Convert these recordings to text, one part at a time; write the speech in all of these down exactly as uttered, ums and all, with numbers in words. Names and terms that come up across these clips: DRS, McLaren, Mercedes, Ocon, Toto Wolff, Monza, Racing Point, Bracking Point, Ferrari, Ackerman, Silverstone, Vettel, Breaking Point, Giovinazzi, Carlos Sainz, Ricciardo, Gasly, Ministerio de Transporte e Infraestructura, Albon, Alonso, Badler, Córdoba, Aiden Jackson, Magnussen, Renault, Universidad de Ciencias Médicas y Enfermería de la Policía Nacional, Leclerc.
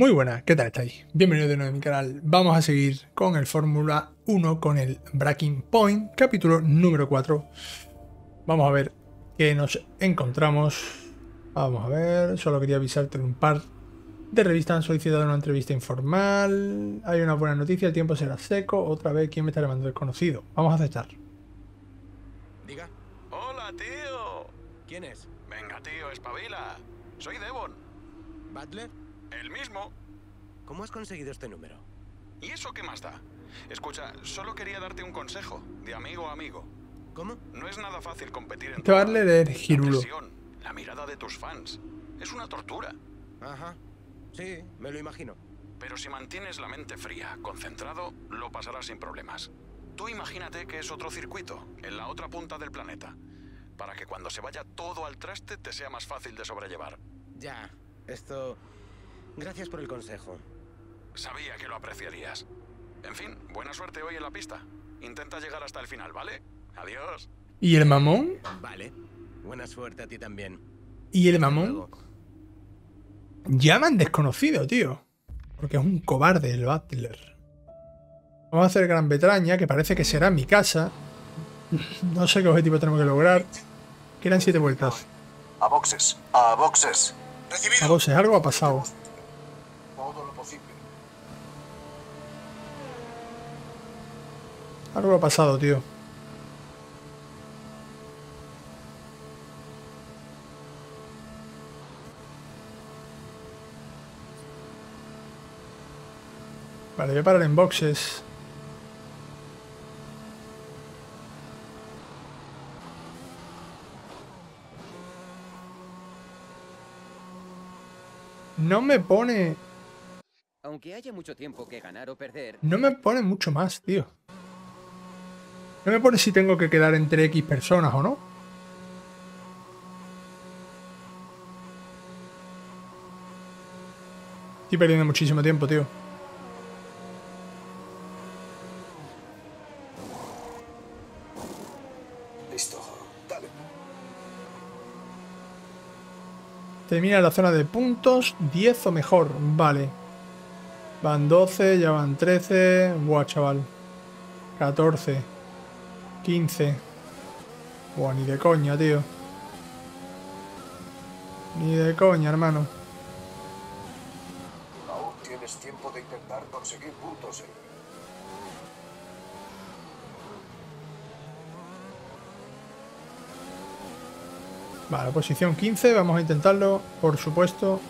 Muy buenas, ¿qué tal estáis? Bienvenidos de nuevo a mi canal. Vamos a seguir con el Fórmula uno, con el Bracking Point, capítulo número cuatro. Vamos a ver qué nos encontramos. Vamos a ver, solo quería avisarte en un par de revistas. Han solicitado una entrevista informal. Hay una buena noticia, el tiempo será seco. Otra vez, ¿quién me está llamando desconocido? Vamos a aceptar. Diga. Hola, tío. ¿Quién es? Venga, tío, espabila. Soy Devon. ¿Badler? El mismo. ¿Cómo has conseguido este número? ¿Y eso qué más da? Escucha, solo quería darte un consejo, de amigo a amigo. ¿Cómo? No es nada fácil competir en... Te va a leer, Girulo. La presión, la mirada de tus fans. Es una tortura. Ajá. Sí, me lo imagino. Pero si mantienes la mente fría, concentrado, lo pasarás sin problemas. Tú imagínate que es otro circuito, en la otra punta del planeta, para que cuando se vaya todo al traste te sea más fácil de sobrellevar. Ya, esto... Gracias por el consejo. Sabía que lo apreciarías. En fin, buena suerte hoy en la pista. Intenta llegar hasta el final, ¿vale? Adiós. ¿Y el mamón? Vale. Buena suerte a ti también. ¿Y el mamón? Llaman desconocido, tío. Porque es un cobarde el Badler. Vamos a hacer Gran Bretaña, que parece que será mi casa. No sé qué objetivo tenemos que lograr. Quedan siete vueltas. A boxes. A boxes. Recibido. A boxes. Algo ha pasado. Algo ha pasado, tío. Vale, voy a parar en boxes. No me pone... Aunque haya mucho tiempo que ganar o perder... No me pone mucho más, tío. No me pone si tengo que quedar entre X personas o no. Estoy perdiendo muchísimo tiempo, tío. Listo, dale. Termina la zona de puntos, diez o mejor, vale. Van doce, ya van trece. Buah, chaval. catorce. quince. Buah, ni de coña, tío. Ni de coña, hermano. Aún tienes tiempo de intentar conseguir puntos, eh. Vale, posición quince. Vamos a intentarlo, por supuesto.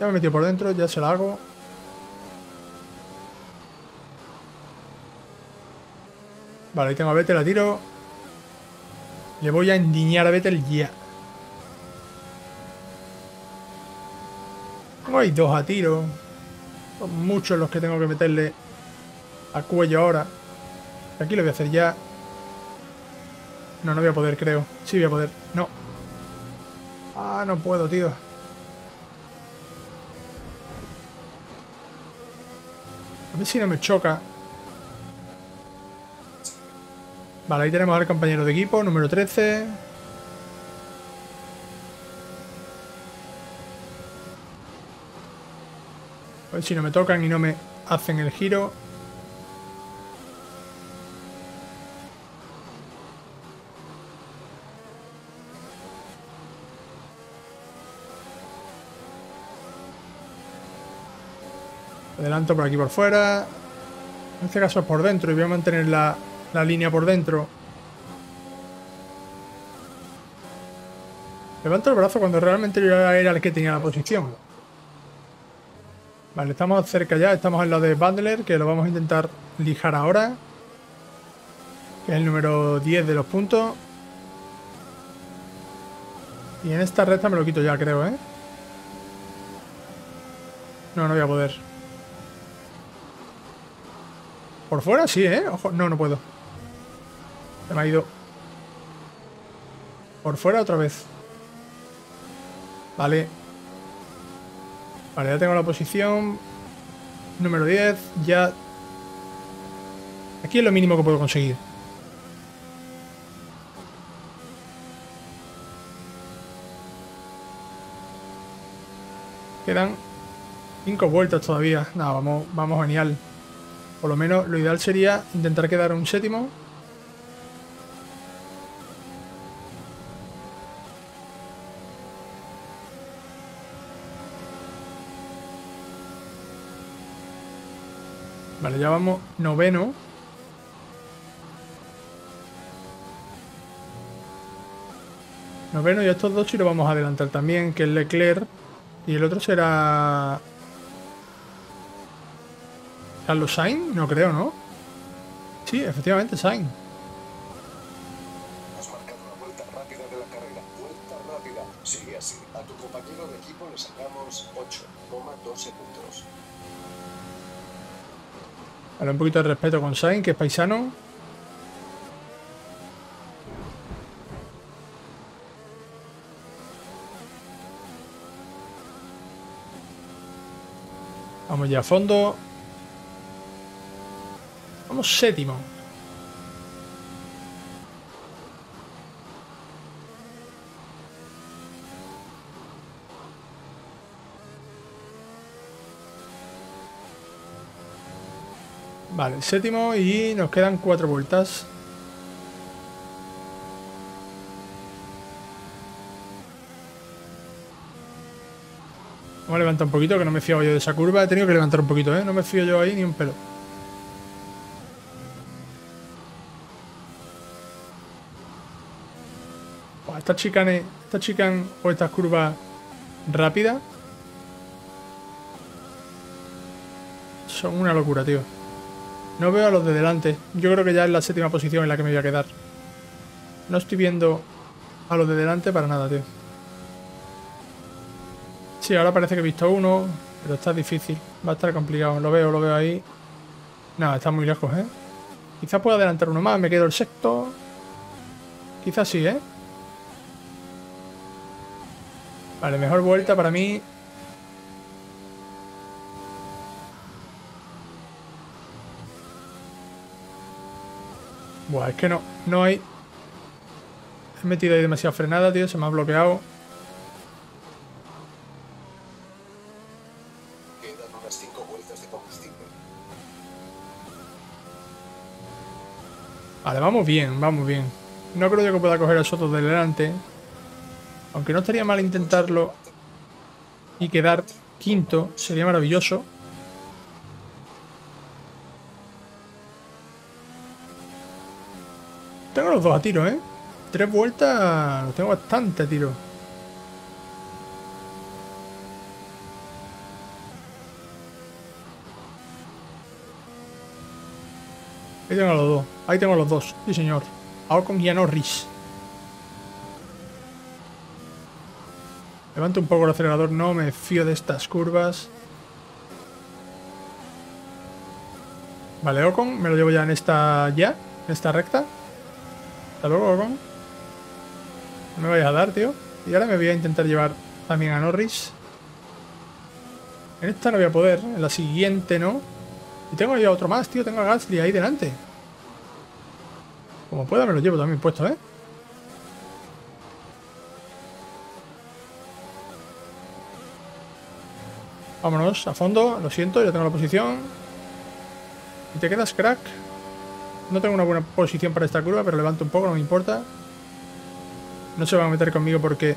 Ya me he metido por dentro, ya se la hago. Vale, ahí tengo a Vettel, la tiro. Le voy a endiñar a Vettel ya. Tengo ahí dos a tiro. Son muchos los que tengo que meterle a cuello ahora. Aquí lo voy a hacer ya. No, no voy a poder, creo. Sí voy a poder. No. Ah, no puedo, tío. A ver si no me choca. Vale, ahí tenemos al compañero de equipo, número trece. A ver si no me tocan y no me hacen el giro. Adelanto por aquí por fuera. En este caso es por dentro y voy a mantener la, la línea por dentro. Levanto el brazo cuando realmente yo era el que tenía la posición. Vale, estamos cerca ya. Estamos en la de Badler, que lo vamos a intentar lijar ahora. Que es el número diez de los puntos. Y en esta recta me lo quito ya, creo, ¿eh? No, no voy a poder. Por fuera sí, ¿eh? Ojo, no, no puedo. Se me ha ido. Por fuera otra vez. Vale. Vale, ya tengo la posición. Número diez, ya. Aquí es lo mínimo que puedo conseguir. Quedan cinco vueltas todavía. Nada, vamos, vamos genial. Por lo menos lo ideal sería intentar quedar un séptimo. Vale, ya vamos noveno. Noveno, y estos dos sí lo vamos a adelantar también, que es Leclerc. Y el otro será... ¿Carlos Sainz? No creo, ¿no? Sí, efectivamente, Sainz. Has marcado una vuelta rápida de la carrera. Vuelta rápida. Sigue así. A tu compañero de equipo le sacamos ocho coma dos segundos. Ahora un poquito de respeto con Sainz, que es paisano. Vamos ya a fondo. Vamos séptimo. Vale, séptimo, y nos quedan cuatro vueltas. Vamos a levantar un poquito, que no me fiaba yo de esa curva. He tenido que levantar un poquito, ¿eh? No me fío yo ahí ni un pelo. Estas chicanes, estas chican o estas curvas rápidas son una locura, tío. No veo a los de delante. Yo creo que ya es la séptima posición en la que me voy a quedar. No estoy viendo a los de delante para nada, tío. Sí, ahora parece que he visto uno, pero está difícil. Va a estar complicado. Lo veo, lo veo ahí. Nada, está muy lejos, ¿eh? Quizás pueda adelantar uno más. Me quedo el sexto. Quizás sí, ¿eh? Vale, mejor vuelta para mí. Buah, es que no, no hay... He metido ahí demasiada frenada, tío. Se me ha bloqueado. Quedan unas cinco vueltas de combustible. Vale, vamos bien, vamos bien. No creo yo que pueda coger a Soto de delante. Aunque no estaría mal intentarlo y quedar quinto, sería maravilloso. Tengo los dos a tiro, ¿eh? Tres vueltas, los tengo bastante a tiro. Ahí tengo a los dos, ahí tengo a los dos, sí señor. A Ocon y a Norris. Levanto un poco el acelerador, no me fío de estas curvas. Vale, Ocon, me lo llevo ya en esta ya, en esta recta. Hasta luego, Ocon. No me vayas a dar, tío. Y ahora me voy a intentar llevar también a Norris. En esta no voy a poder, en la siguiente no. Y tengo ya otro más, tío, tengo a Gasly ahí delante. Como pueda me lo llevo también puesto, ¿eh? Vámonos, a fondo, lo siento, yo tengo la posición. Y te quedas, crack. No tengo una buena posición para esta curva, pero levanto un poco, no me importa. No se van a meter conmigo porque...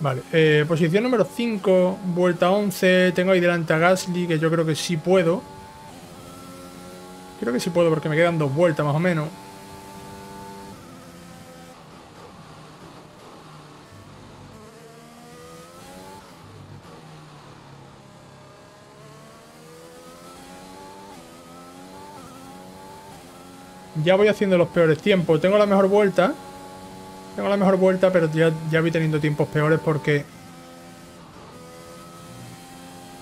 Vale, eh, posición número cinco, vuelta once. Tengo ahí delante a Gasly, que yo creo que sí puedo. Creo que sí puedo porque me quedan dos vueltas más o menos. Ya voy haciendo los peores tiempos. Tengo la mejor vuelta. Tengo la mejor vuelta, pero ya, ya voy teniendo tiempos peores porque...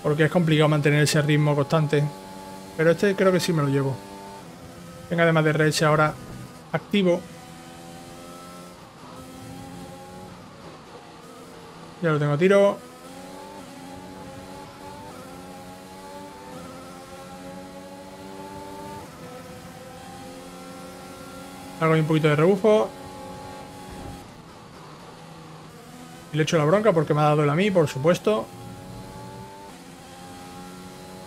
Porque es complicado mantener ese ritmo constante. Pero este creo que sí me lo llevo. Tengo además de R S ahora activo. Ya lo tengo a tiro. Hago un poquito de rebufo. Y le echo la bronca porque me ha dado él a mí, por supuesto.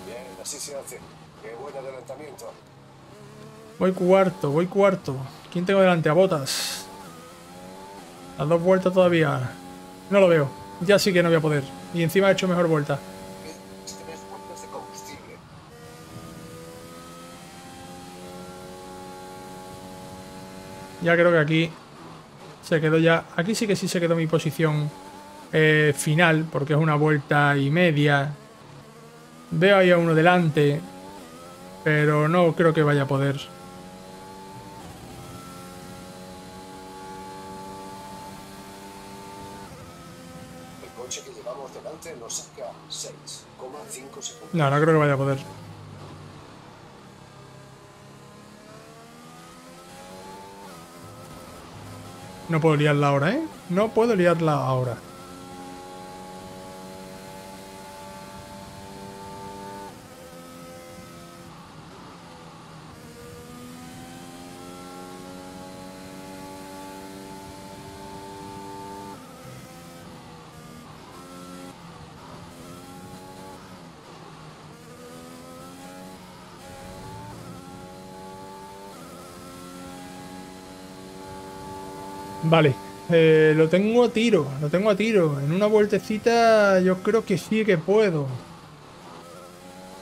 Bien, así se hace. Qué buen adelantamiento. Voy cuarto, voy cuarto. ¿Quién tengo delante? A Botas. Las dos vueltas todavía. No lo veo. Ya sí que no voy a poder. Y encima he hecho mejor vuelta. Ya creo que aquí se quedó ya... Aquí sí que sí se quedó mi posición eh, final, porque es una vuelta y media. Veo ahí a uno delante, pero no creo que vaya a poder. El coche que llevamos delante nos saca seis coma cinco segundos. No, no creo que vaya a poder. No puedo liarla ahora, ¿eh? No puedo liarla ahora. Vale, eh, lo tengo a tiro, lo tengo a tiro. En una vueltecita yo creo que sí que puedo.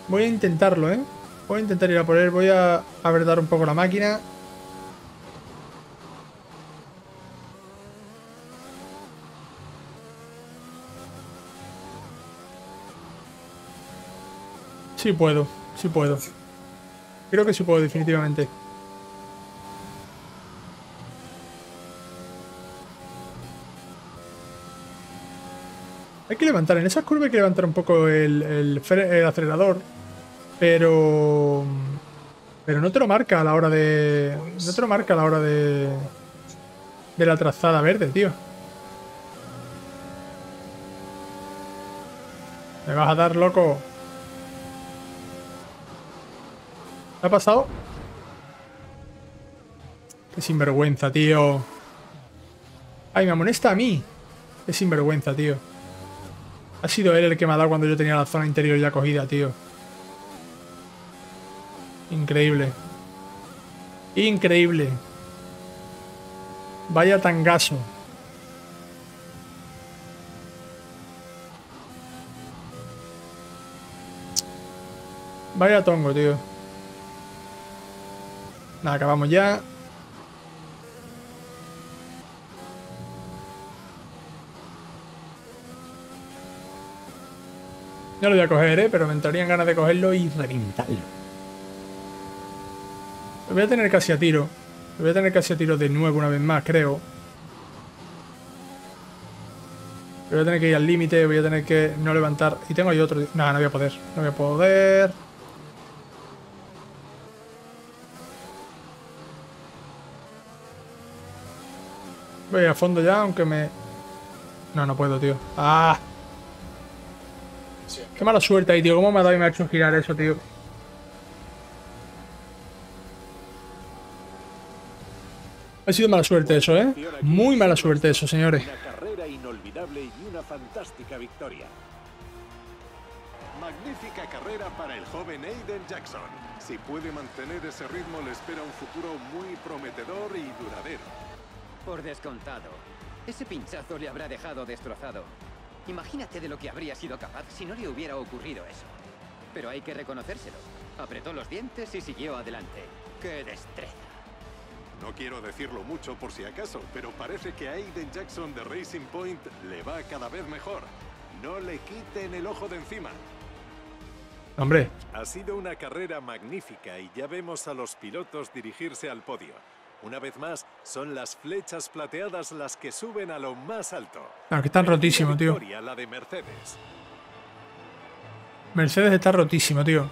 Voy a intentarlo, ¿eh? Voy a intentar ir a por él, voy a apretar un poco la máquina. Sí puedo, sí puedo. Creo que sí puedo, definitivamente. Hay que levantar, en esas curvas hay que levantar un poco el, el, el acelerador, pero pero no te lo marca a la hora de no te lo marca a la hora de de la trazada verde, tío. Me vas a dar, loco. ¿Qué ha pasado? Qué sinvergüenza, tío. Ay, me amonesta a mí. Qué sinvergüenza, tío. Ha sido él el que me ha dado cuando yo tenía la zona interior ya cogida, tío. Increíble. Increíble. Vaya tangazo. Vaya tongo, tío. Nada, acabamos ya. No lo voy a coger, ¿eh? Pero me entrarían ganas de cogerlo y reventarlo. Lo voy a tener casi a tiro. Lo voy a tener casi a tiro de nuevo una vez más, creo. Lo voy a tener que ir al límite, voy a tener que no levantar. Y tengo ahí otro... No, no voy a poder. No voy a poder. Voy a fondo ya, aunque me... No, no puedo, tío. ¡Ah! Qué mala suerte ahí, tío. ¿Cómo me ha dado y me ha hecho girar eso, tío? Ha sido mala suerte eso, ¿eh? Muy mala suerte eso, señores. Una carrera inolvidable y una fantástica victoria. Magnífica carrera para el joven Aiden Jackson. Si puede mantener ese ritmo, le espera un futuro muy prometedor y duradero. Por descontado. Ese pinchazo le habrá dejado destrozado. Imagínate de lo que habría sido capaz si no le hubiera ocurrido eso. Pero hay que reconocérselo. Apretó los dientes y siguió adelante. ¡Qué destreza! No quiero decirlo mucho por si acaso, pero parece que a Aiden Jackson de Racing Point le va cada vez mejor. No le quiten el ojo de encima. ¡Hombre! Ha sido una carrera magnífica y ya vemos a los pilotos dirigirse al podio. Una vez más, son las flechas plateadas las que suben a lo más alto. Ah, que están rotísimo, tío. La de Mercedes. Mercedes está rotísimo, tío.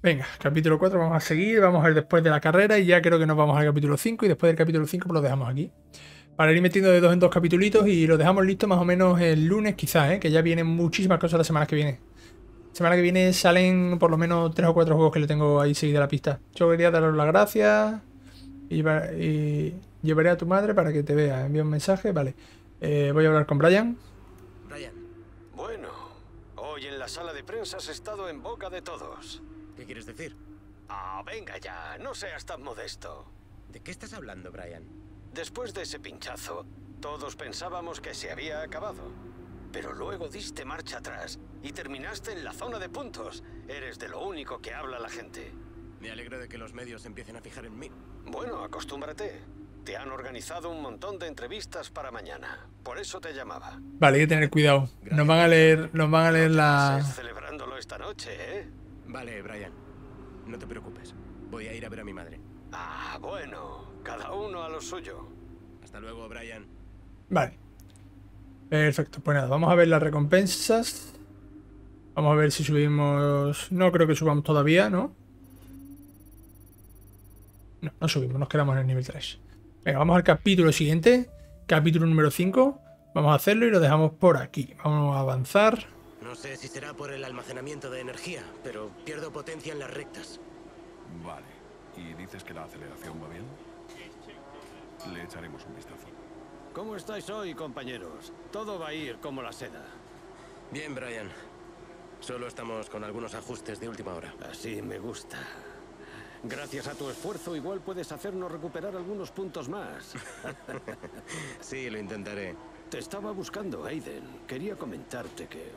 Venga, capítulo cuatro, vamos a seguir. Vamos a ir después de la carrera y ya creo que nos vamos al capítulo cinco. Y después del capítulo cinco pues lo dejamos aquí. Para ir metiendo de dos en dos capítulitos y lo dejamos listo más o menos el lunes quizás, ¿eh? Que ya vienen muchísimas cosas las semanas que vienen. Semana que viene salen por lo menos tres o cuatro juegos que le tengo ahí seguida la pista. Yo quería daros las gracias y, y llevaré a tu madre para que te vea. Envía un mensaje, vale. Eh, voy a hablar con Brian. Brian. Bueno, hoy en la sala de prensa has estado en boca de todos. ¿Qué quieres decir? Ah, venga ya, no seas tan modesto. ¿De qué estás hablando, Brian? Después de ese pinchazo, todos pensábamos que se había acabado. Pero luego diste marcha atrás y terminaste en la zona de puntos. Eres de lo único que habla la gente. Me alegro de que los medios empiecen a fijar en mí. Bueno, acostúmbrate. Te han organizado un montón de entrevistas para mañana. Por eso te llamaba. Vale, hay que tener cuidado. Gracias. Nos van a leer, nos van a leer la... Estás celebrándolo esta noche, ¿eh? Vale, Brian. No te preocupes. Voy a ir a ver a mi madre. Ah, bueno. Cada uno a lo suyo. Hasta luego, Brian. Vale. Perfecto, pues nada, vamos a ver las recompensas. Vamos a ver si subimos... No creo que subamos todavía, ¿no? No, no subimos, nos quedamos en el nivel tres. Venga, vamos al capítulo siguiente. Capítulo número cinco. Vamos a hacerlo y lo dejamos por aquí. Vamos a avanzar. No sé si será por el almacenamiento de energía, pero pierdo potencia en las rectas. Vale, ¿y dices que la aceleración va bien? Le echaremos un vistazo. ¿Cómo estáis hoy, compañeros? Todo va a ir como la seda. Bien, Brian. Solo estamos con algunos ajustes de última hora. Así me gusta. Gracias a tu esfuerzo, igual puedes hacernos recuperar algunos puntos más. Sí, lo intentaré. Te estaba buscando, Aiden. Quería comentarte que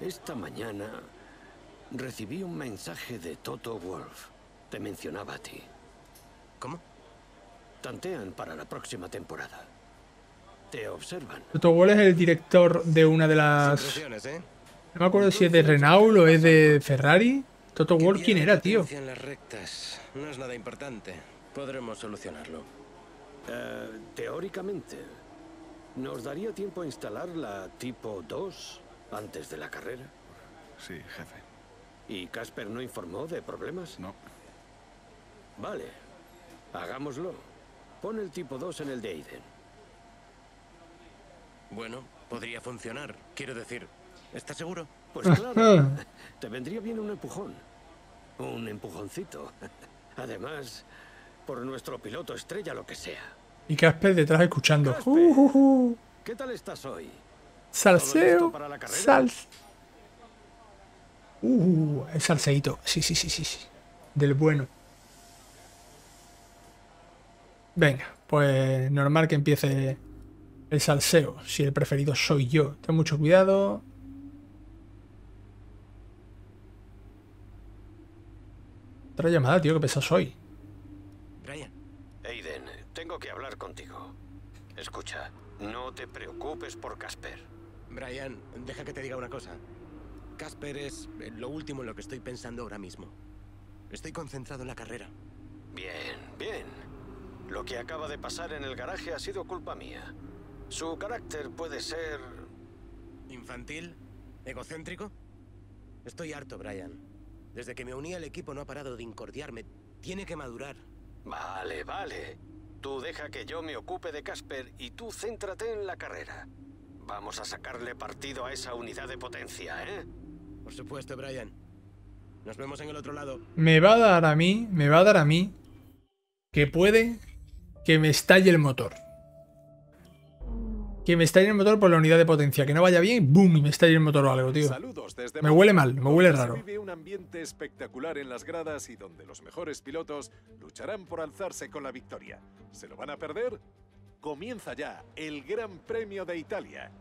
esta mañana recibí un mensaje de Toto Wolff. Te mencionaba a ti. ¿Cómo? Tantean para la próxima temporada. Te observan. Toto Wolff es el director de una de las... ¿eh? No me acuerdo si es de Renault o es de Ferrari. Toto Wolff, ¿quién era, tío? En las rectas. No es nada importante. Podremos solucionarlo. Uh, teóricamente, ¿nos daría tiempo a instalar la tipo dos antes de la carrera? Sí, jefe. ¿Y Casper no informó de problemas? No. Vale. Hagámoslo. Pon el tipo dos en el de Aiden. Bueno, podría funcionar, quiero decir. ¿Estás seguro? Pues claro, te vendría bien un empujón. Un empujoncito. Además, por nuestro piloto estrella, lo que sea. Y Casper detrás escuchando. Casper, uh, uh, uh. ¿Qué tal estás hoy? Salseo. Sals. Uh, es salseíto. Sí, sí, sí, sí, sí. Del bueno. Venga, pues normal que empiece... El salseo, si el preferido soy yo. Ten mucho cuidado. Otra llamada, tío, qué pesado soy. Brian. Aiden, tengo que hablar contigo. Escucha, no te preocupes por Casper. Brian, deja que te diga una cosa. Casper es lo último en lo que estoy pensando ahora mismo. Estoy concentrado en la carrera. Bien, bien. Lo que acaba de pasar en el garaje ha sido culpa mía. Su carácter puede ser... ¿Infantil? ¿Egocéntrico? Estoy harto, Brian. Desde que me uní al equipo no ha parado de incordiarme. Tiene que madurar. Vale, vale. Tú deja que yo me ocupe de Casper y tú céntrate en la carrera. Vamos a sacarle partido a esa unidad de potencia, ¿eh? Por supuesto, Brian. Nos vemos en el otro lado. Me va a dar a mí, me va a dar a mí... que puede que me estalle el motor. Que me estalle el motor por la unidad de potencia. Que no vaya bien, boom, y me estalle el motor o algo, tío. Saludos desde me huele mal, me huele raro. Se vive un ambiente espectacular en las gradas y donde los mejores pilotos lucharán por alzarse con la victoria. ¿Se lo van a perder? Comienza ya el Gran Premio de Italia.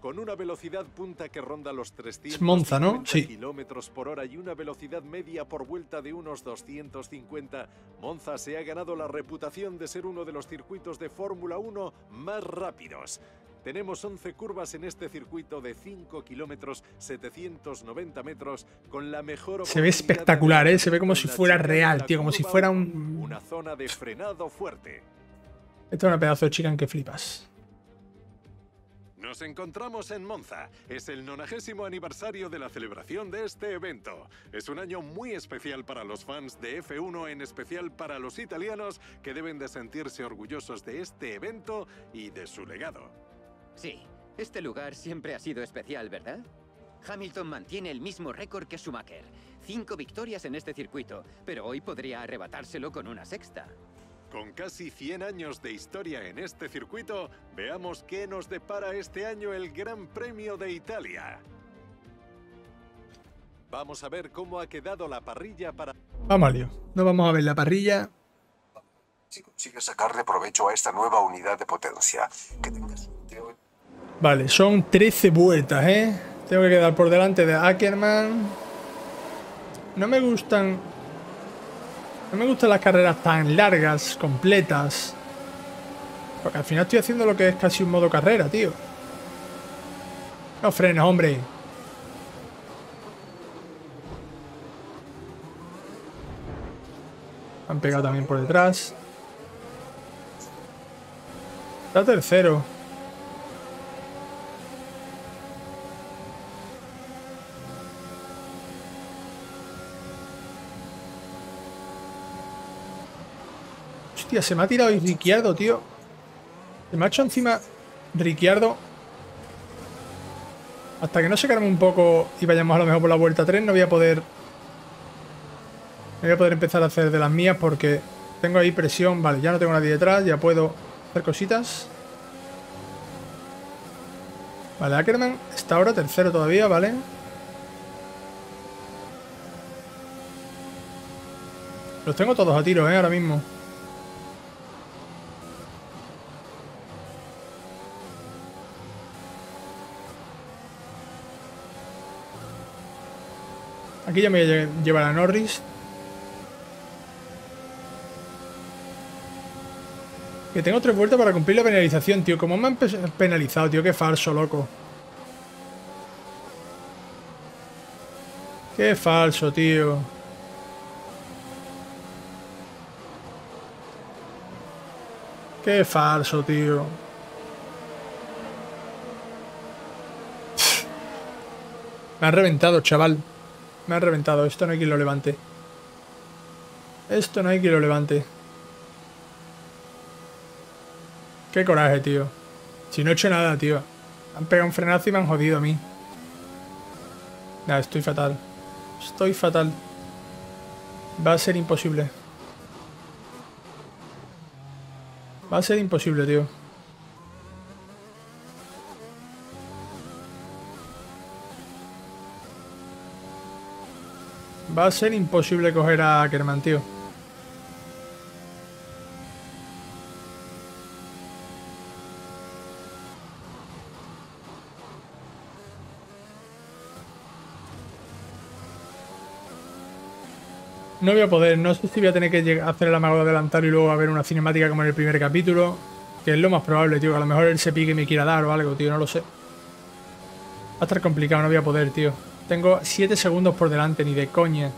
Con una velocidad punta que ronda los trescientos Monza, ¿no? Sí. Kilómetros por hora y una velocidad media por vuelta de unos doscientos cincuenta, Monza se ha ganado la reputación de ser uno de los circuitos de Fórmula uno más rápidos. Tenemos once curvas en este circuito de cinco kilómetros, setecientos noventa metros, con la mejor... Se ve espectacular, ¿eh? Se ve como si fuera real, tío, como si fuera un... Una zona de frenado fuerte. Esto es una pedazo de chican que flipas. Nos encontramos en Monza. Es el nonagésimo aniversario de la celebración de este evento. Es un año muy especial para los fans de F uno, en especial para los italianos, que deben de sentirse orgullosos de este evento y de su legado. Sí, este lugar siempre ha sido especial, ¿verdad? Hamilton mantiene el mismo récord que Schumacher. Cinco victorias en este circuito, pero hoy podría arrebatárselo con una sexta. Con casi cien años de historia en este circuito, veamos qué nos depara este año el Gran Premio de Italia. Vamos a ver cómo ha quedado la parrilla para... Vamos al lío. No vamos a ver la parrilla. Si consigues sacarle provecho a esta nueva unidad de potencia que tengas... Vale, son trece vueltas, ¿eh? Tengo que quedar por delante de Ackerman. No me gustan... No me gustan las carreras tan largas, completas. Porque al final estoy haciendo lo que es casi un modo carrera, tío. No frenes, hombre. Han pegado también por detrás. Está tercero. Hostia, se me ha tirado Ricciardo, tío. Se me ha hecho encima Ricciardo. Hasta que no se calme un poco y vayamos a lo mejor por la vuelta tres, no voy a poder... No voy a poder empezar a hacer de las mías porque tengo ahí presión. Vale, ya no tengo nadie detrás, ya puedo hacer cositas. Vale, Ackerman está ahora tercero todavía, ¿vale? Los tengo todos a tiro, ¿eh? Ahora mismo. Aquí ya me voy a llevar a Norris. Que tengo tres vueltas para cumplir la penalización, tío. Como me han penalizado, tío. Qué falso, loco. Qué falso, tío. Qué falso, tío. Me han reventado, chaval. Me ha reventado. Esto no hay quien lo levante. Esto no hay quien lo levante. Qué coraje, tío. Si no he hecho nada, tío. Han pegado un frenazo y me han jodido a mí. Nada, estoy fatal. Estoy fatal. Va a ser imposible. Va a ser imposible, tío. Va a ser imposible coger a Ackerman, tío. No voy a poder, no sé si voy a tener que hacer el amago de adelantar y luego a ver una cinemática como en el primer capítulo. Que es lo más probable, tío, que a lo mejor él se pique y me quiera dar o algo, tío, no lo sé. Va a estar complicado, no voy a poder, tío. Tengo siete segundos por delante, ni de coña.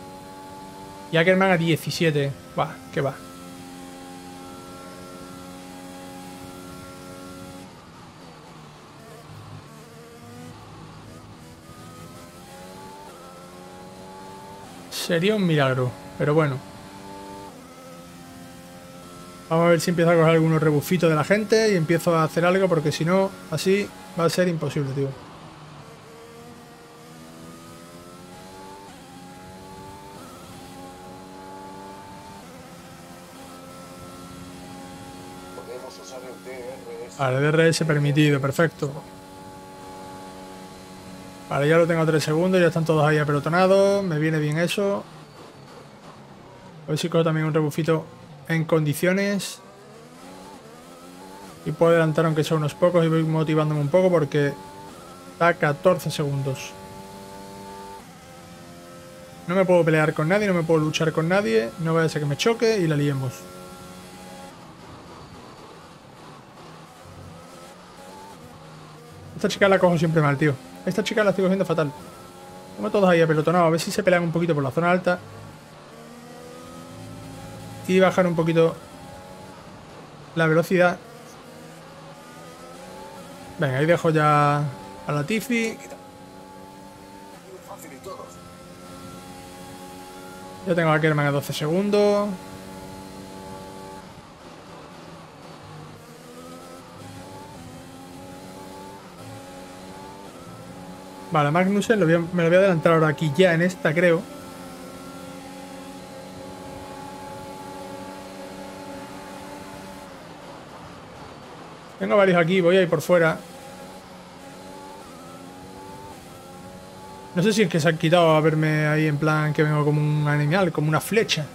Y Ackerman a diecisiete. Va, que va. Sería un milagro, pero bueno. Vamos a ver si empiezo a coger algunos rebufitos de la gente y empiezo a hacer algo, porque si no, así va a ser imposible, tío. Vale, D R S permitido, perfecto. Vale, ya lo tengo a tres segundos, ya están todos ahí apelotonados. Me viene bien eso. A ver si cojo también un rebufito en condiciones. Y puedo adelantar aunque sea unos pocos y voy motivándome un poco porque está a catorce segundos. No me puedo pelear con nadie, no me puedo luchar con nadie. No vaya a ser que me choque y la liemos. Esta chica la cojo siempre mal, tío. Esta chica la estoy cogiendo fatal. Como todos ahí apelotonados. A ver si se pelean un poquito por la zona alta. Y bajar un poquito la velocidad. Venga, ahí dejo ya a la Tifi. Ya tengo a Ackerman a doce segundos. Vale, Magnussen lo voy a, me lo voy a adelantar ahora aquí ya en esta, creo. Tengo varios aquí, voy a ir por fuera. No sé si es que se han quitado a verme ahí en plan que vengo como un animal, como una flecha.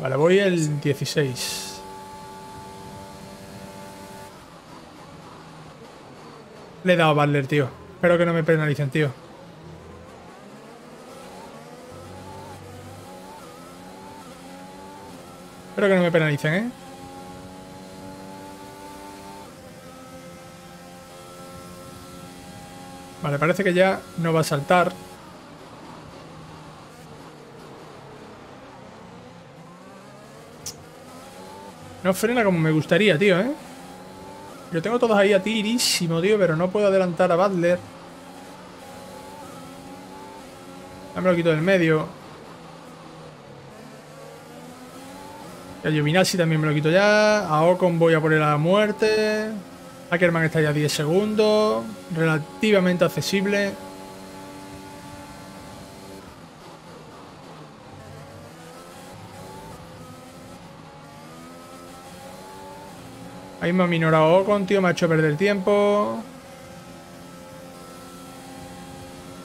Vale, voy el dieciséis. Le he dado a Badler, tío. Espero que no me penalicen, tío. Espero que no me penalicen, ¿eh? Vale, parece que ya no va a saltar. No frena como me gustaría, tío, ¿eh? Yo tengo todos ahí a tirísimo, tío, pero no puedo adelantar a Badler. Ya me lo quito del medio. Y a Giovinazzi también me lo quito ya. A Ocon voy a poner a muerte. Ackerman está ya a diez segundos. Relativamente accesible. Ahí me ha minorado Ocon, tío. Me ha hecho perder tiempo.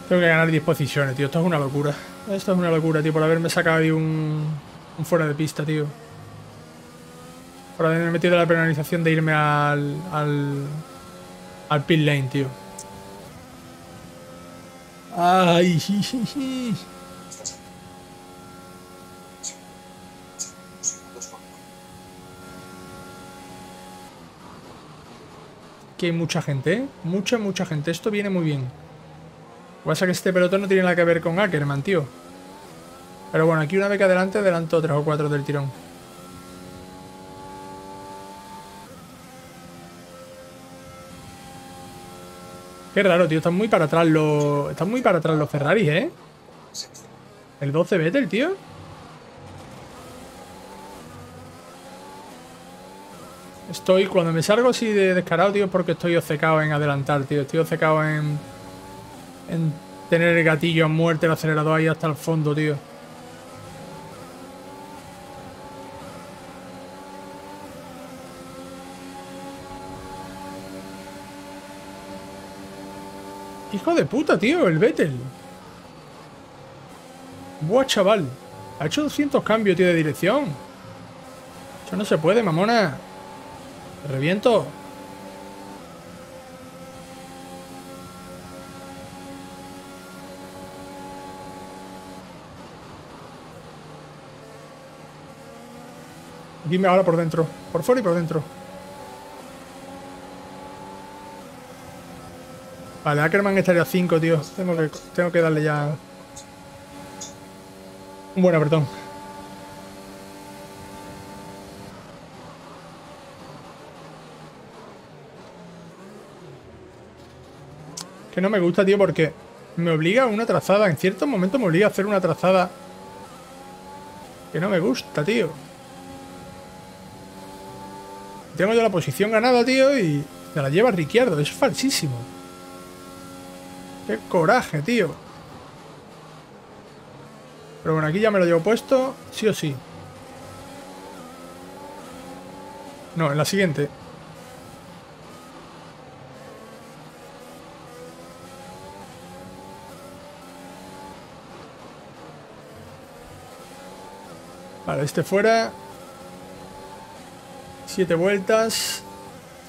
Tengo que ganar diez posiciones, tío. Esto es una locura. Esto es una locura, tío. Por haberme sacado ahí un, un fuera de pista, tío. Por haberme metido la penalización de irme al, al, al pit lane, tío. Ay, sí, sí, sí. Que hay mucha gente, ¿eh? Mucha, mucha gente. Esto viene muy bien. Lo que pasa es que este pelotón no tiene nada que ver con Ackerman, tío. Pero bueno, aquí una vez que adelante, adelanto tres o cuatro del tirón. Qué raro, tío. Están muy para atrás los... Están muy para atrás los Ferraris, ¿eh? El doce Vettel, tío. Estoy... Cuando me salgo así de descarado, tío, es porque estoy obcecado en adelantar, tío. Estoy obcecado en... En tener el gatillo a muerte, el acelerador ahí hasta el fondo, tío. Hijo de puta, tío, el Vettel. Buah, chaval. Ha hecho doscientos cambios, tío, de dirección. Eso no se puede, mamona. Te reviento. Dime ahora por dentro. Por fuera y por dentro. Vale, Ackerman estaría a cinco, tío. Tengo que, tengo que darle ya... Un buen apretón. Que no me gusta, tío, porque me obliga a una trazada. En ciertos momentos me obliga a hacer una trazada que no me gusta, tío. Tengo yo la posición ganada, tío, y me la lleva Ricciardo. Es falsísimo. ¡Qué coraje, tío! Pero bueno, aquí ya me lo llevo puesto, sí o sí. No, en la siguiente. Vale, este fuera. Siete vueltas.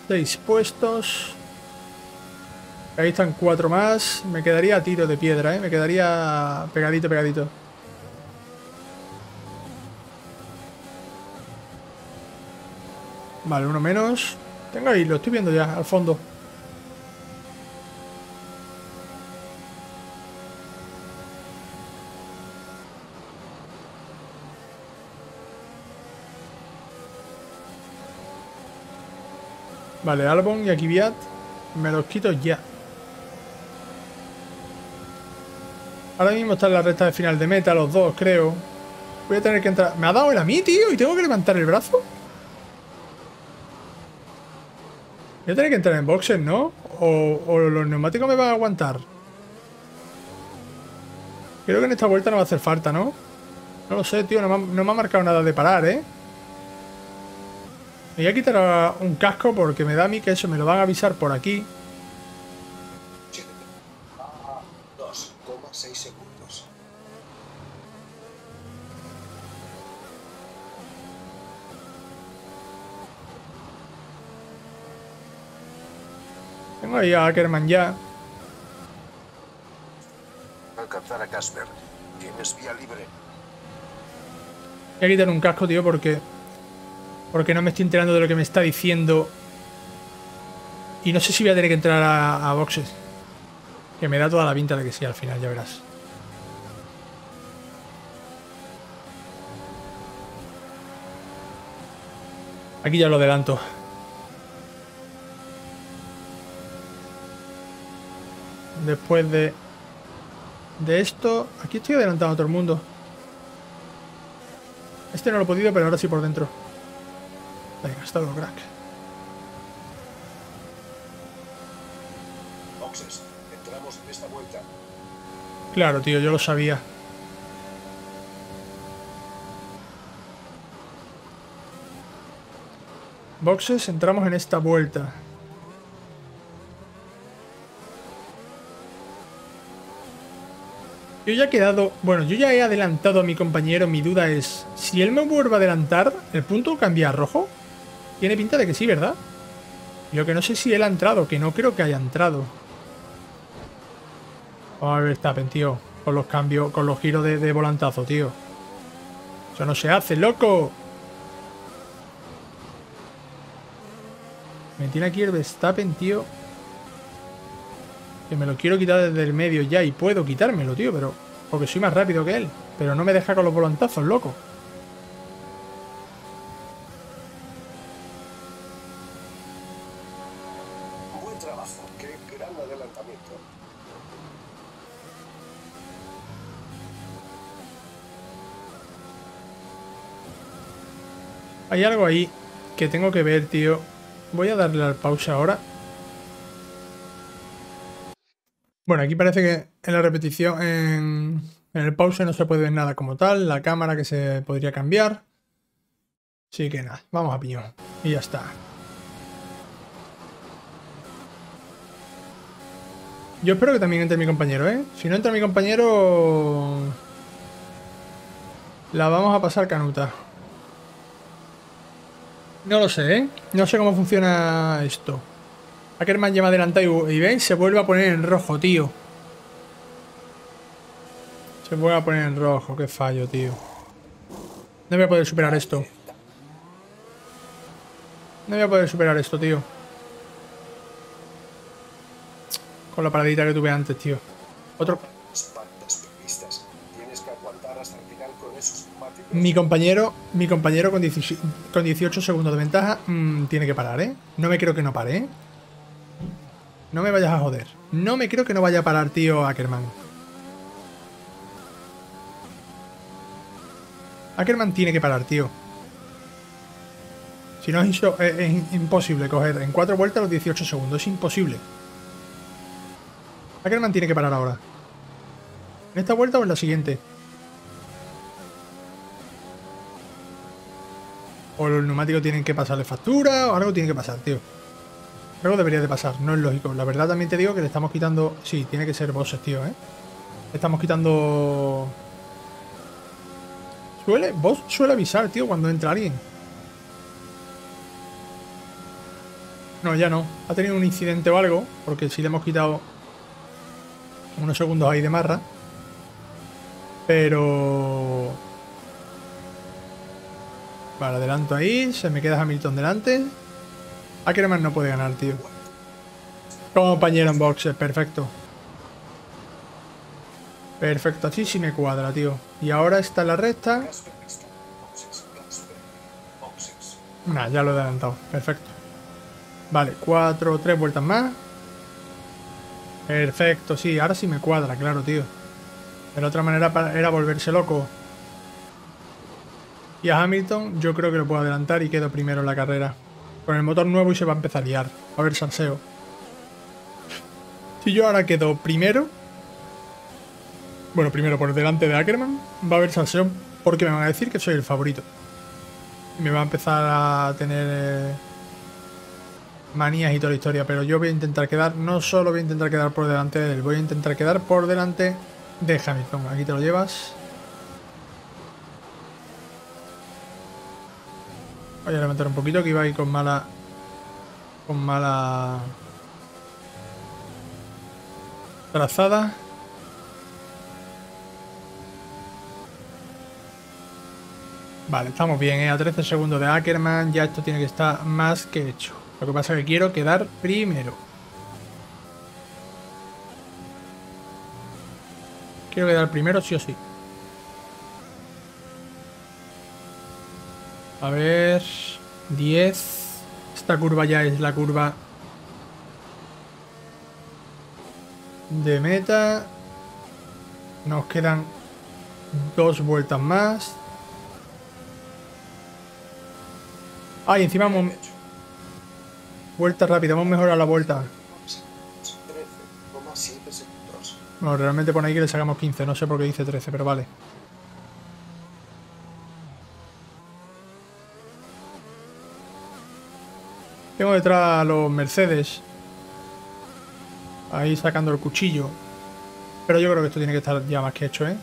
Seis puestos. Ahí están cuatro más. Me quedaría a tiro de piedra, ¿eh? Me quedaría pegadito, pegadito. Vale, uno menos. Tengo ahí, lo estoy viendo ya, al fondo. Vale, Albon y aquí Viat. Me los quito ya. Ahora mismo está en la recta de final de meta, los dos, creo. Voy a tener que entrar... Me ha dado él a mí, tío, y tengo que levantar el brazo. Voy a tener que entrar en boxes, ¿no? O, o los neumáticos me van a aguantar. Creo que en esta vuelta no va a hacer falta, ¿no? No lo sé, tío. No me, no me ha marcado nada de parar, ¿eh? Me voy a quitar un casco porque me da a mí que eso me lo van a avisar por aquí. dos coma seis segundos. Tengo ahí a Ackerman ya. Alcanzar a Casper. Tienes vía libre. Voy a quitar un casco, tío, porque... Porque no me estoy enterando de lo que me está diciendo. Y no sé si voy a tener que entrar a, a boxes. Que me da toda la pinta de que sí, al final, ya verás. Aquí ya lo adelanto. Después de... De esto... Aquí estoy adelantando a todo el mundo. Este no lo he podido, pero ahora sí por dentro. Venga, hasta luego, crack. Boxes, entramos en esta vuelta. Claro, tío, yo lo sabía. Boxes, entramos en esta vuelta. Yo ya he quedado... Bueno, yo ya he adelantado a mi compañero. Mi duda es... Si él me vuelve a adelantar, ¿el punto cambia a rojo? Tiene pinta de que sí, ¿verdad? Yo que no sé si él ha entrado, que no creo que haya entrado. Vamos a ver, Verstappen, tío. Con los cambios, con los giros de, de volantazo, tío. Eso no se hace, loco. Me tiene aquí el Verstappen, tío. Que me lo quiero quitar desde el medio ya. Y puedo quitármelo, tío, pero... Porque soy más rápido que él. Pero no me deja con los volantazos, loco. Hay algo ahí que tengo que ver, tío. Voy a darle la pausa ahora. Bueno, aquí parece que en la repetición, en, en el pause no se puede ver nada como tal. La cámara que se podría cambiar. Así que nada, vamos a piñón. Y ya está. Yo espero que también entre mi compañero, ¿eh? Si no entra mi compañero... La vamos a pasar canuta. No lo sé, ¿eh? No sé cómo funciona esto. Ackerman lleva adelantado y, y veis, se vuelve a poner en rojo, tío. Se vuelve a poner en rojo, qué fallo, tío. No voy a poder superar esto. No voy a poder superar esto, tío. Con la paradita que tuve antes, tío. Otro... Mi compañero, mi compañero con dieciocho segundos de ventaja mmm, tiene que parar, ¿eh? No me creo que no pare, ¿eh? No me vayas a joder. No me creo que no vaya a parar, tío, Ackerman. Ackerman tiene que parar, tío. Si no, es, es, es imposible coger en cuatro vueltas los dieciocho segundos. Es imposible. Ackerman tiene que parar ahora. ¿En esta vuelta o en la siguiente? O los neumáticos tienen que pasarle factura, o algo tiene que pasar, tío. Algo debería de pasar, no es lógico. La verdad también te digo que le estamos quitando... Sí, tiene que ser boxes, tío, ¿eh? Le estamos quitando... Suele... Box suele avisar, tío, cuando entra alguien. No, ya no. Ha tenido un incidente o algo, porque sí le hemos quitado unos segundos ahí de marra. Pero... Vale, adelanto ahí. Se me queda Hamilton delante. Ackerman no puede ganar, tío. Compañero en boxes. Perfecto. Perfecto. Así sí me cuadra, tío. Y ahora está la recta. Nah, ya lo he adelantado. Perfecto. Vale, cuatro o tres vueltas más. Perfecto. Sí, ahora sí me cuadra, claro, tío. De la otra manera era volverse loco. Y a Hamilton yo creo que lo puedo adelantar y quedo primero en la carrera. Con el motor nuevo y se va a empezar a liar. A ver, salseo. Si yo ahora quedo primero... Bueno, primero por delante de Ackerman, va a haber salseo porque me van a decir que soy el favorito. Y me va a empezar a tener manías y toda la historia. Pero yo voy a intentar quedar, no solo voy a intentar quedar por delante de él, voy a intentar quedar por delante de Hamilton. Aquí te lo llevas. Voy a levantar un poquito, que iba a ir con mala... Con mala... trazada. Vale, estamos bien, ¿eh? A trece segundos de Ackerman, ya esto tiene que estar más que hecho. Lo que pasa es que quiero quedar primero. Quiero quedar primero sí o sí. A ver... diez... Esta curva ya es la curva... de meta. Nos quedan... dos vueltas más. Ah, y encima hemos... Vuelta rápida, hemos mejorado la vuelta. trece coma siete segundos. No, realmente pone ahí que le sacamos quince, no sé por qué dice trece, pero vale. Tengo detrás a los Mercedes. Ahí sacando el cuchillo. Pero yo creo que esto tiene que estar ya más que hecho, ¿eh?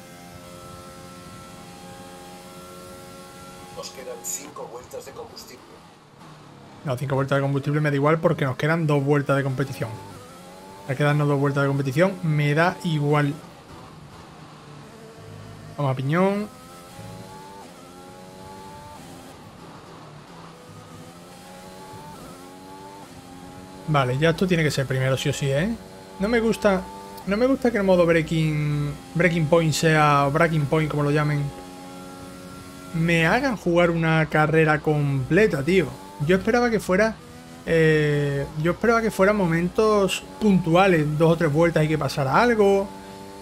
Nos quedan cinco vueltas de combustible. No, cinco vueltas de combustible me da igual porque nos quedan dos vueltas de competición. Al quedarnos dos vueltas de competición me da igual. Vamos a piñón. Vale, ya esto tiene que ser primero sí o sí, ¿eh? No me gusta, no me gusta que el modo breaking, breaking point sea, o Bracking Point como lo llamen, me hagan jugar una carrera completa, tío. Yo esperaba que fuera, eh, yo esperaba que fueran momentos puntuales, dos o tres vueltas y que pasara algo,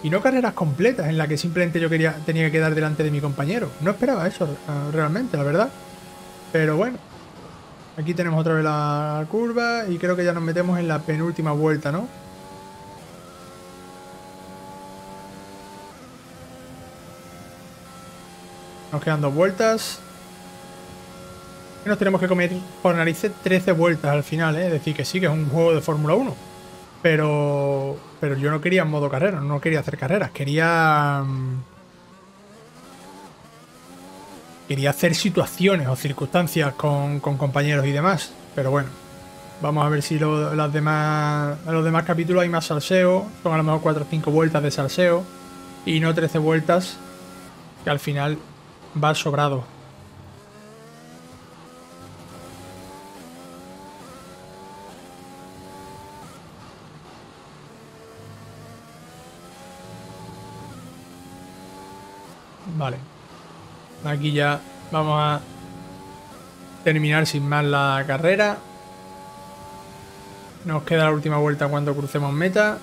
y no carreras completas en las que simplemente yo quería, tenía que quedar delante de mi compañero. No esperaba eso realmente, la verdad. Pero bueno. Aquí tenemos otra vez la curva y creo que ya nos metemos en la penúltima vuelta, ¿no? Nos quedan dos vueltas. Y nos tenemos que comer por narices trece vueltas al final, ¿eh? Es decir, que sí, que es un juego de Fórmula uno. Pero, pero yo no quería modo carrera, no quería hacer carreras, quería... Quería hacer situaciones o circunstancias con, con compañeros y demás. Pero bueno, vamos a ver si lo, las demás, en los demás capítulos hay más salseo. Son a lo mejor cuatro o cinco vueltas de salseo. Y no trece vueltas, que al final va sobrado. Vale. Aquí ya vamos a terminar sin más la carrera. Nos queda la última vuelta cuando crucemos meta.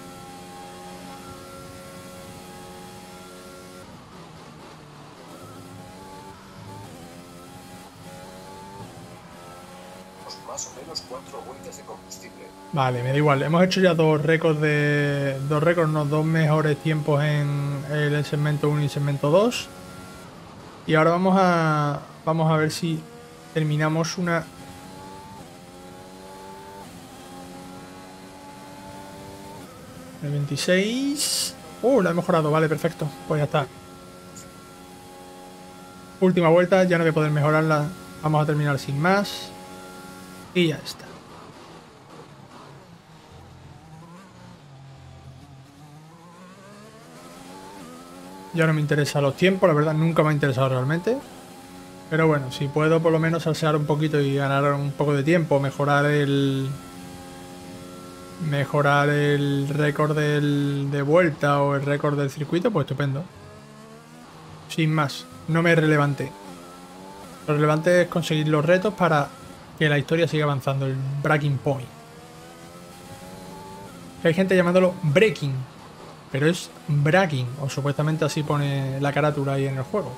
Más o menos cuatro vueltas de combustible. Vale, me da igual. Hemos hecho ya dos récords de... Dos récords, no, dos mejores tiempos en el segmento uno y el segmento dos. Y ahora vamos a vamos a ver si terminamos una el veintiséis. Oh, la he mejorado, vale, perfecto. Pues ya está. Última vuelta, ya no voy a poder mejorarla. Vamos a terminar sin más. Y ya está. Ya no me interesan los tiempos, la verdad nunca me ha interesado realmente. Pero bueno, si puedo por lo menos salsear un poquito y ganar un poco de tiempo, mejorar el... Mejorar el récord del, de vuelta o el récord del circuito, pues estupendo. Sin más, no me es relevante. Lo relevante es conseguir los retos para que la historia siga avanzando, el Breaking Point. Hay gente llamándolo Breaking. Pero es Bracking, o supuestamente así pone la carátula ahí en el juego.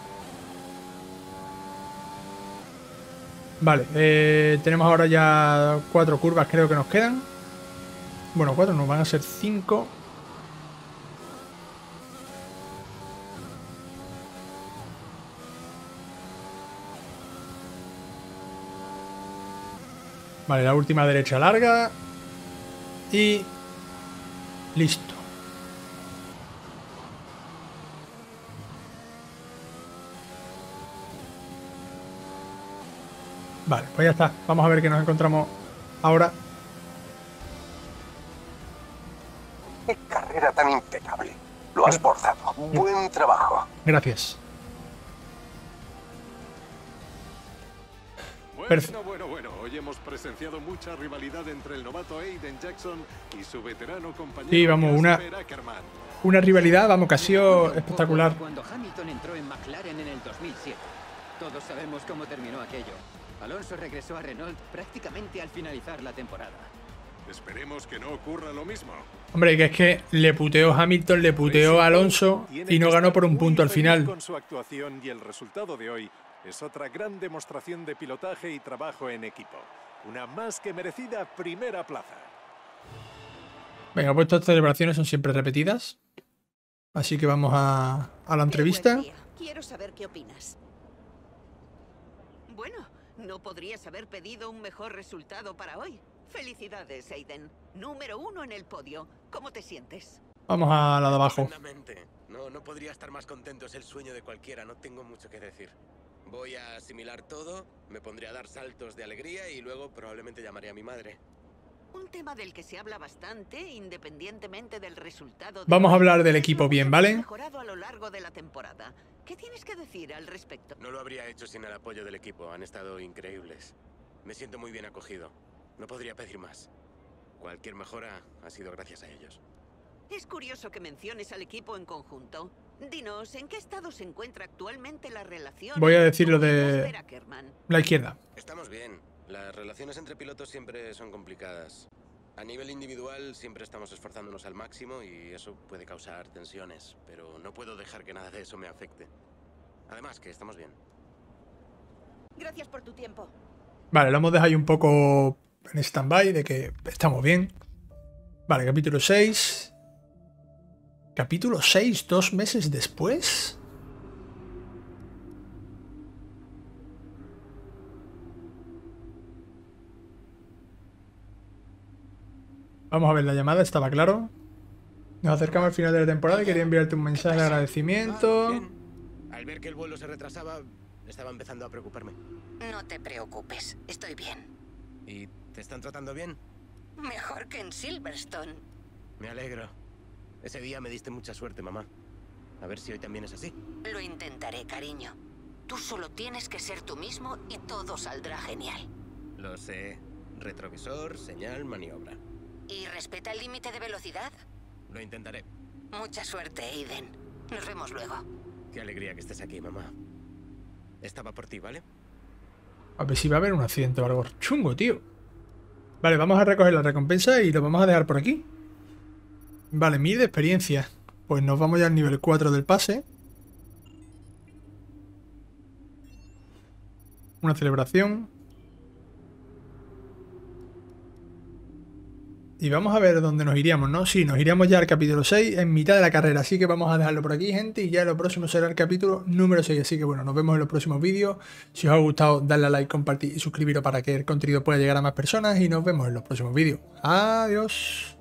Vale, eh, tenemos ahora ya cuatro curvas, creo que nos quedan. Bueno, cuatro no, van a ser cinco. Vale, la última derecha larga. Y... listo. Vale, pues ya está. Vamos a ver qué nos encontramos ahora. ¡Qué carrera tan impecable! Lo has bordado. Buen trabajo. Gracias. Perfecto. Bueno, bueno, bueno. Hoy hemos presenciado mucha rivalidad entre el novato Aiden Jackson y su veterano compañero. Sí, vamos, una, una rivalidad, vamos, que ha sido espectacular. Cuando Hamilton entró en McLaren en el dos mil siete, todos sabemos cómo terminó aquello. Alonso regresó a Renault prácticamente al finalizar la temporada. Esperemos que no ocurra lo mismo. Hombre, que es que le puteó Hamilton, le puteó a Alonso y no ganó por un punto al final. Con su actuación y el resultado de hoy es otra gran demostración de pilotaje y trabajo en equipo. Una más que merecida primera plaza. Venga, pues estas celebraciones son siempre repetidas. Así que vamos a, a la entrevista. Quiero saber qué opinas. Bueno, no podrías haber pedido un mejor resultado para hoy. Felicidades, Aiden. Número uno en el podio. ¿Cómo te sientes? Vamos a la de abajo. No, no podría estar más contento. Es el sueño de cualquiera. No tengo mucho que decir. Voy a asimilar todo. Me pondré a dar saltos de alegría y luego probablemente llamaré a mi madre. Un tema del que se habla bastante, independientemente del resultado. De Vamos a hablar del equipo bien, ¿vale? Mejorado a lo largo de la temporada. ¿Qué tienes que decir al respecto? No lo habría hecho sin el apoyo del equipo. Han estado increíbles. Me siento muy bien acogido. No podría pedir más. Cualquier mejora ha sido gracias a ellos. Es curioso que menciones al equipo en conjunto. Dinos, ¿en qué estado se encuentra actualmente la relación? Voy a decir lo de la izquierda. Estamos bien. Las relaciones entre pilotos siempre son complicadas. A nivel individual siempre estamos esforzándonos al máximo y eso puede causar tensiones, pero no puedo dejar que nada de eso me afecte. Además, que estamos bien. Gracias por tu tiempo. Vale, lo hemos dejado ahí un poco en stand-by de que estamos bien. Vale, capítulo seis. Capítulo seis, dos meses después... Vamos a ver la llamada, estaba claro. Nos acercamos al final de la temporada y quería enviarte un mensaje de agradecimiento. Bien. Al ver que el vuelo se retrasaba, estaba empezando a preocuparme. No te preocupes, estoy bien. ¿Y te están tratando bien? Mejor que en Silverstone. Me alegro. Ese día me diste mucha suerte, mamá. A ver si hoy también es así. Lo intentaré, cariño. Tú solo tienes que ser tú mismo y todo saldrá genial. Lo sé. Retrovisor, señal, maniobra. ¿Y respeta el límite de velocidad? Lo intentaré. Mucha suerte, Aiden. Nos vemos luego. Qué alegría que estés aquí, mamá. Estaba por ti, ¿vale? A ver si va a haber un accidente o algo chungo, tío. Vale, vamos a recoger la recompensa y lo vamos a dejar por aquí. Vale, mil de experiencia. Pues nos vamos ya al nivel cuatro del pase. Una celebración. Y vamos a ver dónde nos iríamos, ¿no? Sí, nos iríamos ya al capítulo seis en mitad de la carrera. Así que vamos a dejarlo por aquí, gente. Y ya lo próximo será el capítulo número seis. Así que bueno, nos vemos en los próximos vídeos. Si os ha gustado, dadle a like, compartir y suscribiros para que el contenido pueda llegar a más personas. Y nos vemos en los próximos vídeos. Adiós.